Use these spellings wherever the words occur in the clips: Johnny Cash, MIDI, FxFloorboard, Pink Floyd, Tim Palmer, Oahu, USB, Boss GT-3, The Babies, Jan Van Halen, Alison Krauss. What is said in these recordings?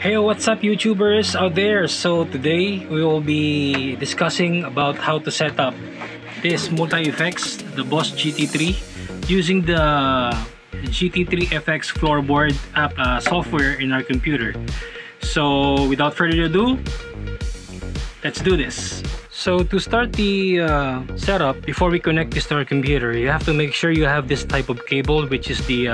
Hey, what's up YouTubers out there? So today we will be discussing about how to set up this multi-effects, the Boss GT3, using the GT3 FxFloorboard app software in our computer. So without further ado, let's do this. So to start the setup, before we connect this to our computer, you have to make sure you have this type of cable, which is the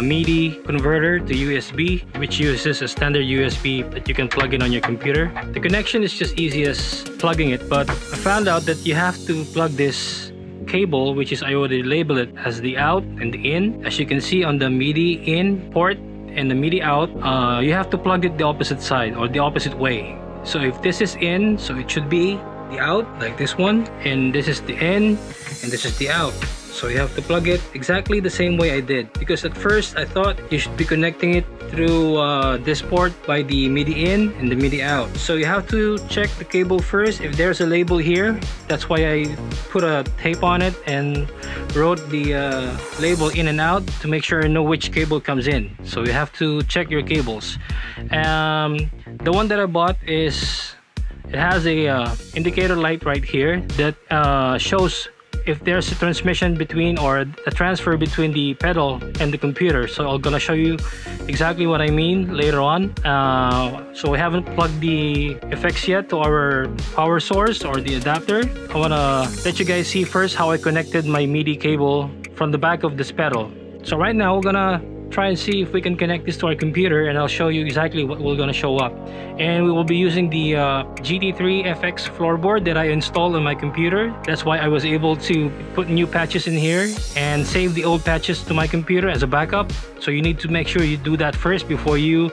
MIDI converter to USB, which uses a standard USB that you can plug in on your computer. The connection is just easy as plugging it, but I found out that you have to plug this cable, which is, I already labeled it as the out and the in. As you can see on the MIDI in port and the MIDI out, you have to plug it the opposite side or the opposite way. So if this is in, so it should be the out, like this one, and this is the in, and this is the out. So you have to plug it exactly the same way I did, because at first I thought you should be connecting it through this port by the MIDI in and the MIDI out. So you have to check the cable first if there's a label here. That's why I put a tape on it and wrote the label in and out to make sure I know which cable comes in. So you have to check your cables. The one that I bought is, it has a indicator light right here that shows if there's a transmission between or a transfer between the pedal and the computer. So I'm gonna show you exactly what I mean later on. So we haven't plugged the effects yet to our power source or the adapter. I wanna let you guys see first how I connected my MIDI cable from the back of this pedal. So right now we're gonna try and see if we can connect this to our computer, and I'll show you exactly what we're gonna show up. And we will be using the GT3 FxFloorboard that I installed on my computer. That's why I was able to put new patches in here and save the old patches to my computer as a backup. So you need to make sure you do that first before you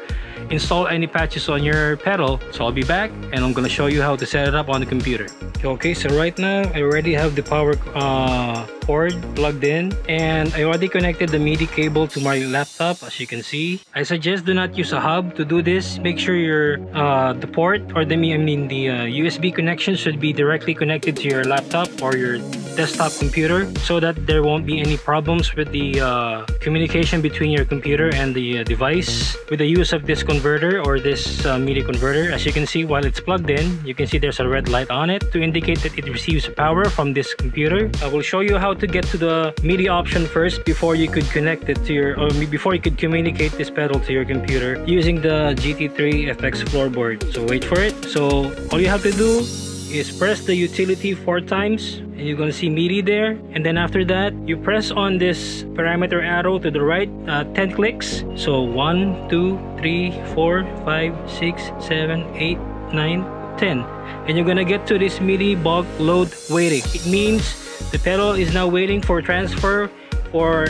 install any patches on your pedal. So I'll be back and I'm gonna show you how to set it up on the computer. Okay, so right now I already have the power cord plugged in, and I already connected the MIDI cable to my laptop, as you can see. I suggest do not use a hub to do this. Make sure your the port, or the USB connection should be directly connected to your laptop or your desktop computer, so that there won't be any problems with the communication between your computer and the device with the use of this converter or this MIDI converter. As you can see, while it's plugged in, you can see there's a red light on it to indicate that it receives power from this computer. I will show you how to get to the MIDI option first before you could connect it to your, or before you could communicate this pedal to your computer using the GT3 FxFloorboard. So wait for it. So all you have to do is press the utility 4 times and you're gonna see MIDI there, and then after that you press on this parameter arrow to the right 10 clicks. So 1 2 3 4 5 6 7 8 9 10, and you're gonna get to this MIDI bulk load waiting. It means the pedal is now waiting for transfer or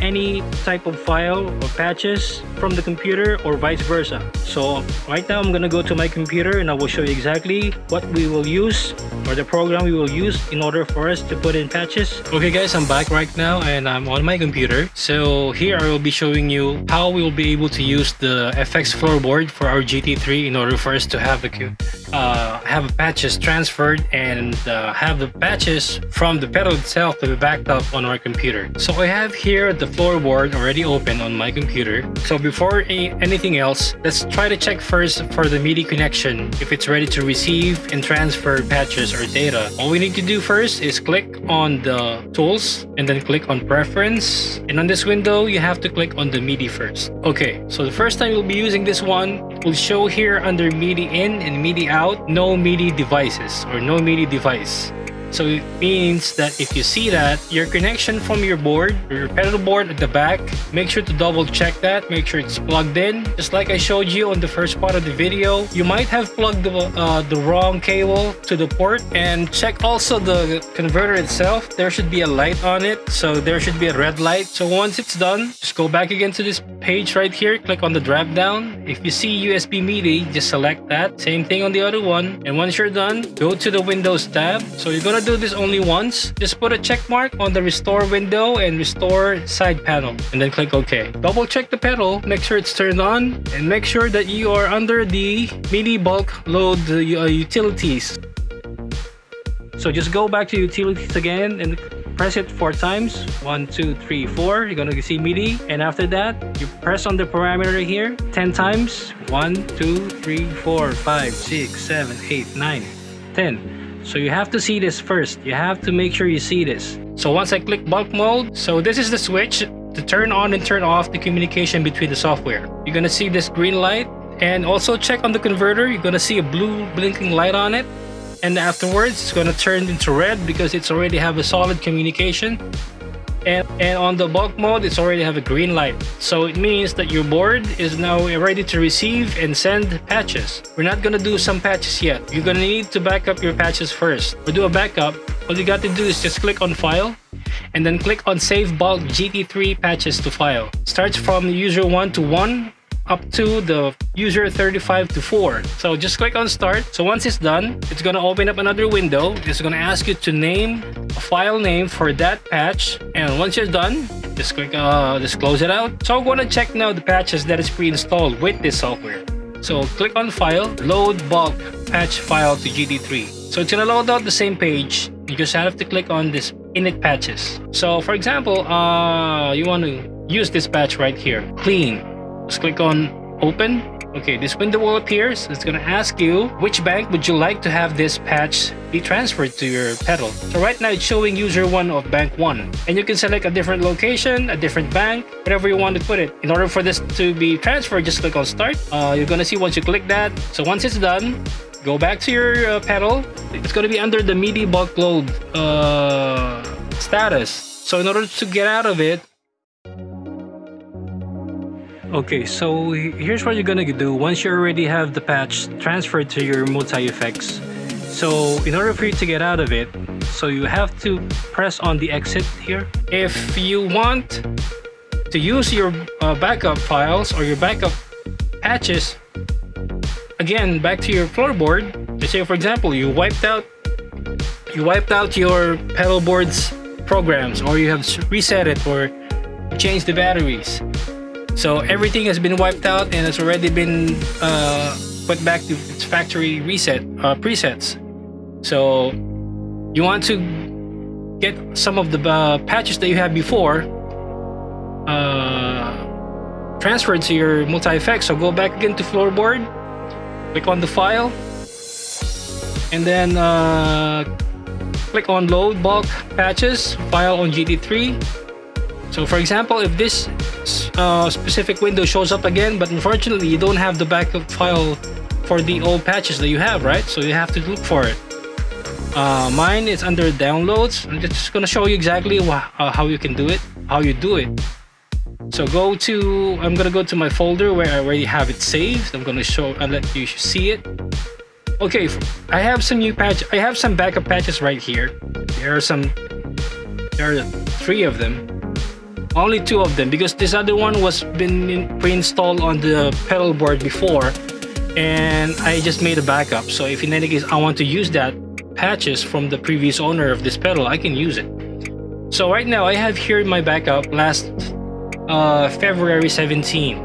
any type of file or patches from the computer or vice versa. So right now I'm gonna go to my computer and I will show you exactly what we will use, or the program we will use in order for us to put in patches. Okay guys, I'm back right now and I'm on my computer. So here I will be showing you how we will be able to use the FxFloorboard for our GT3 in order for us to have patches transferred and have the patches from the pedal itself to be backed up on our computer. So I have here the floorboard already open on my computer. So before anything else, let's try to check first for the MIDI connection if it's ready to receive and transfer patches or data. All we need to do first is click on the tools and then click on preference, and on this window you have to click on the MIDI first. Okay, so the first time you'll be using this one, will show here under MIDI in and MIDI out, no MIDI devices or no MIDI device. So it means that if you see that, your connection from your board, your pedal board at the back, make sure to double check that, make sure it's plugged in. Just like I showed you on the first part of the video, you might have plugged the wrong cable to the port. And check also the converter itself. There should be a light on it, so there should be a red light. So once it's done, just go back again to this page right here, click on the drop down. If you see USB MIDI, just select that. Same thing on the other one. And once you're done, go to the Windows tab. So you're gonna do this only once. Just put a check mark on the restore window and restore side panel, and then click OK. Double check the pedal, make sure it's turned on, and make sure that you are under the MIDI bulk load utilities. So just go back to utilities again and press it 4 times, 1, 2, 3, 4. You're gonna see MIDI, and after that you press on the parameter here 10 times, 1, 2, 3, 4, 5, 6, 7, 8, 9, 10. So you have to see this first. You have to make sure you see this. So once I click bulk mode, so this is the switch to turn on and turn off the communication between the software. You're gonna see this green light, and also check on the converter. You're gonna see a blue blinking light on it, and afterwards it's gonna turn into red because it's already have a solid communication. And on the bulk mode, it's already have a green light. So it means that your board is now ready to receive and send patches. We're not gonna do some patches yet. You're gonna need to back up your patches first. To do a backup, all you got to do is just click on File, and then click on Save Bulk GT3 Patches to File. Starts from user 1 to 1 up to the user 35 to 4. So just click on Start. So once it's done, it's gonna open up another window. It's gonna ask you to name a file name for that patch, and once you're done, just click just close it out. So I'm gonna check now the patches that is pre-installed with this software. So click on File, Load Bulk Patch File to GT3. So it's gonna load out the same page. You just have to click on this Init Patches. So for example, you want to use this patch right here, Clean. Just click on Open. Okay, this window will appear. So it's gonna ask you which bank would you like to have this patch be transferred to your pedal. So right now it's showing user 1 of bank 1, and you can select a different location, a different bank, whatever you want to put it. In order for this to be transferred, just click on Start. You're gonna see once you click that. So once it's done, go back to your pedal. It's gonna be under the MIDI bulk load status. So in order to get out of it, okay, so here's what you're gonna do once you already have the patch transferred to your multi-effects. So in order for you to get out of it, so you have to press on the exit here. If you want to use your backup files or your backup patches, again, back to your floorboard. Let's say for example, you wiped out your pedal board's programs, or you have reset it or changed the batteries. So everything has been wiped out and it's already been put back to its factory reset presets. So you want to get some of the patches that you had before transferred to your multi-effects. So go back again to floorboard, click on the file, and then click on Load Bulk Patches File on GT3. So for example, if this specific window shows up again, but unfortunately you don't have the backup file for the old patches that you have, right? So you have to look for it. Mine is under Downloads. I'm just gonna show you exactly how you can do it, how you do it. So go to, I'm gonna go to my folder where I already have it saved. I'm gonna show and let you see it. Okay, I have some new patch. I have some backup patches right here. There are 3 of them. Only 2 of them, because this other one was pre-installed on the pedal board before, and I just made a backup. So if in any case I want to use that patches from the previous owner of this pedal, I can use it. So right now I have here my backup last February 17.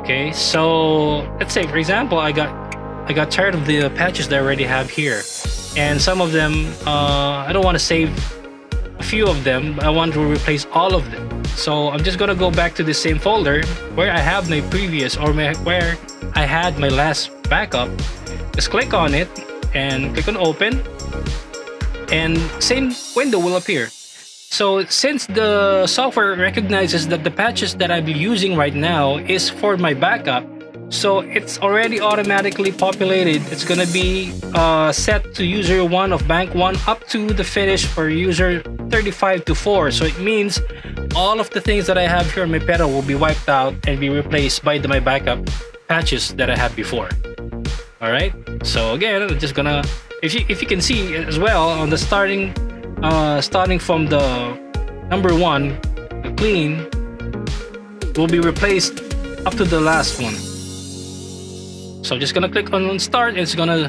Okay, so let's say for example I got tired of the patches that I already have here, and some of them I don't want to save a few of them, but I want to replace all of them. So I'm just gonna go back to the same folder where I have my previous, or where I had my last backup. Just click on it and click on Open, and same window will appear. So since the software recognizes that the patches that I'll be using right now is for my backup, so it's already automatically populated. It's gonna be set to user 1 of bank 1 up to the finish for user 35 to 4. So it means all of the things that I have here on my pedal will be wiped out and be replaced by my backup patches that I had before. Alright, so again, I'm just gonna, if you can see as well on the starting from the number 1, the Clean will be replaced up to the last one. So I'm just gonna click on Start, and it's gonna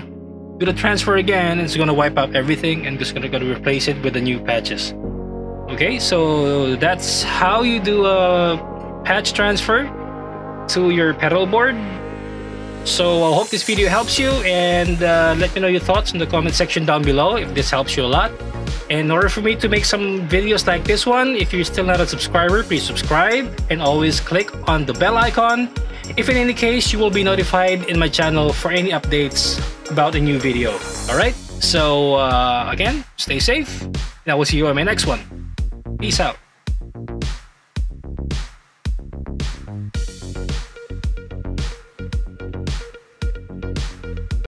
do the transfer again, and it's gonna wipe out everything, and just gonna replace it with the new patches. Okay, so that's how you do a patch transfer to your pedal board. So I hope this video helps you, and let me know your thoughts in the comment section down below if this helps you a lot. And in order for me to make some videos like this one, if you're still not a subscriber, please subscribe and always click on the bell icon. If in any case, you will be notified in my channel for any updates about a new video. Alright, so again, stay safe, and I will see you in my next one. Peace out.